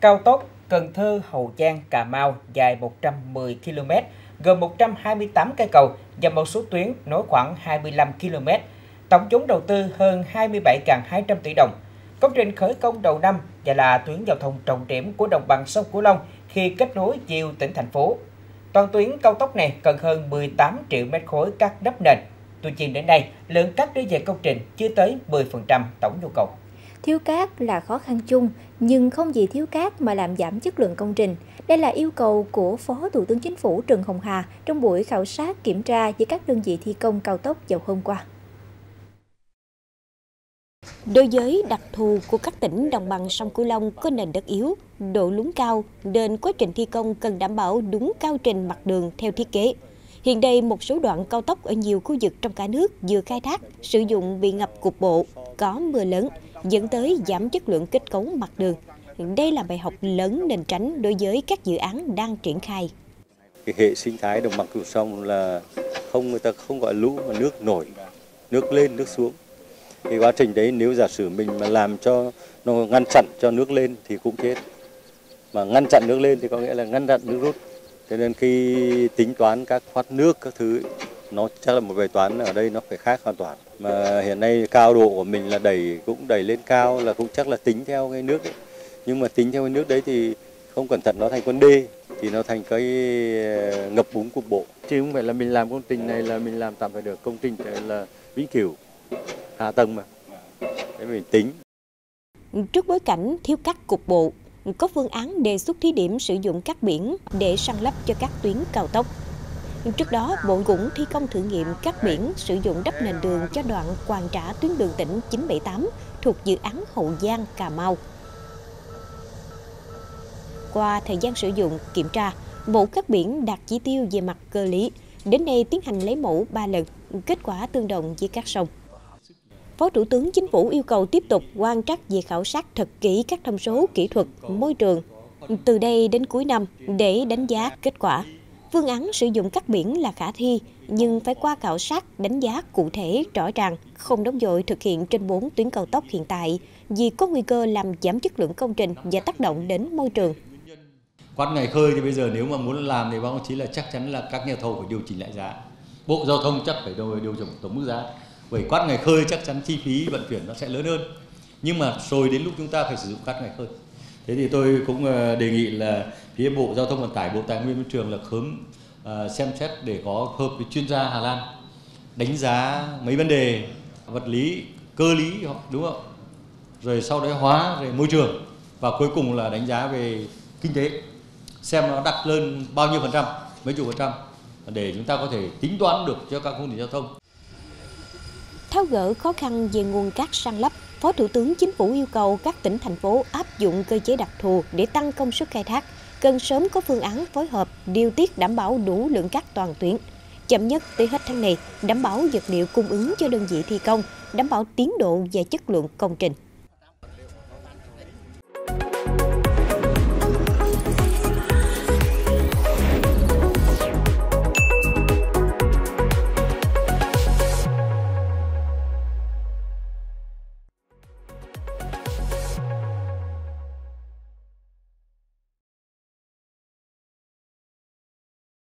Cao tốc Cần Thơ, Hậu Giang, Cà Mau dài 110 km, gồm 128 cây cầu và một số tuyến nối khoảng 25 km. Tổng vốn đầu tư hơn 27.200 tỷ đồng. Công trình khởi công đầu năm và là tuyến giao thông trọng điểm của đồng bằng sông Cửu Long khi kết nối nhiều tỉnh, thành phố. Toàn tuyến cao tốc này cần hơn 18 triệu mét khối cát đắp nền. Tuy nhiên đến nay, lượng cát đưa về công trình chưa tới 10% tổng nhu cầu. Thiếu cát là khó khăn chung, nhưng không vì thiếu cát mà làm giảm chất lượng công trình. Đây là yêu cầu của Phó Thủ tướng Chính phủ Trần Hồng Hà trong buổi khảo sát kiểm tra với các đơn vị thi công cao tốc vào hôm qua. Đối với đặc thù của các tỉnh đồng bằng sông Cửu Long có nền đất yếu, độ lún cao, nên quá trình thi công cần đảm bảo đúng cao trình mặt đường theo thiết kế. Hiện đây, một số đoạn cao tốc ở nhiều khu vực trong cả nước vừa khai thác, sử dụng bị ngập cục bộ, có mưa lớn, dẫn tới giảm chất lượng kết cấu mặt đường. Đây là bài học lớn nên tránh đối với các dự án đang triển khai. Cái hệ sinh thái đồng bằng Cửu Long là người ta không gọi lũ mà nước nổi, nước lên nước xuống. Cái quá trình đấy nếu giả sử mình mà làm cho nó ngăn chặn cho nước lên thì cũng chết. Mà ngăn chặn nước lên thì có nghĩa là ngăn chặn nước rút. Cho nên khi tính toán các thoát nước các thứ, nó chắc là một bài toán ở đây nó phải khác hoàn toàn. Mà hiện nay cao độ của mình là cũng đẩy lên cao, là cũng chắc là tính theo cái nước ấy. Nhưng mà tính theo cái nước đấy thì không cẩn thận nó thành con đê, thì nó thành cái ngập úng cục bộ. Chứ không phải là mình làm công trình này là mình làm tạm phải được, công trình là vĩnh cửu. Hạ tầng mà, để mình tính. Trước bối cảnh thiếu cát cục bộ, có phương án đề xuất thí điểm sử dụng cát biển để san lấp cho các tuyến cao tốc. Trước đó, Bộ cũng thi công thử nghiệm cát biển sử dụng đắp nền đường cho đoạn hoàn trả tuyến đường tỉnh 978 thuộc dự án Hậu Giang, Cà Mau. Qua thời gian sử dụng kiểm tra, bộ cát biển đạt chỉ tiêu về mặt cơ lý. Đến nay tiến hành lấy mẫu 3 lần, kết quả tương đồng với các sông. Phó Thủ tướng Chính phủ yêu cầu tiếp tục quan trắc việc khảo sát thật kỹ các thông số kỹ thuật, môi trường từ đây đến cuối năm để đánh giá kết quả. Phương án sử dụng cát biển là khả thi nhưng phải qua khảo sát đánh giá cụ thể rõ ràng, không nóng vội thực hiện trên 4 tuyến cao tốc hiện tại vì có nguy cơ làm giảm chất lượng công trình và tác động đến môi trường. Quát ngày khơi thì bây giờ nếu mà muốn làm thì báo chí là chắc chắn là các nhà thầu phải điều chỉnh lại giá. Bộ Giao thông chắc phải điều chỉnh tổng mức giá. Bởi quát ngày khơi chắc chắn chi phí vận chuyển nó sẽ lớn hơn. Nhưng mà rồi đến lúc chúng ta phải sử dụng quát ngày khơi. Thế thì tôi cũng đề nghị là phía Bộ Giao thông Vận tải, Bộ Tài nguyên Môi trường là sớm xem xét để có hợp với chuyên gia Hà Lan đánh giá mấy vấn đề vật lý, cơ lý, đúng không? Rồi sau đấy hóa, rồi môi trường và cuối cùng là đánh giá về kinh tế. Xem nó đặt lên bao nhiêu phần trăm, mấy chục phần trăm để chúng ta có thể tính toán được cho các công trình giao thông. Tháo gỡ khó khăn về nguồn cát san lấp, Phó Thủ tướng Chính phủ yêu cầu các tỉnh, thành phố áp dụng cơ chế đặc thù để tăng công suất khai thác, cần sớm có phương án phối hợp, điều tiết đảm bảo đủ lượng cát toàn tuyến. Chậm nhất tới hết tháng này, đảm bảo vật liệu cung ứng cho đơn vị thi công, đảm bảo tiến độ và chất lượng công trình.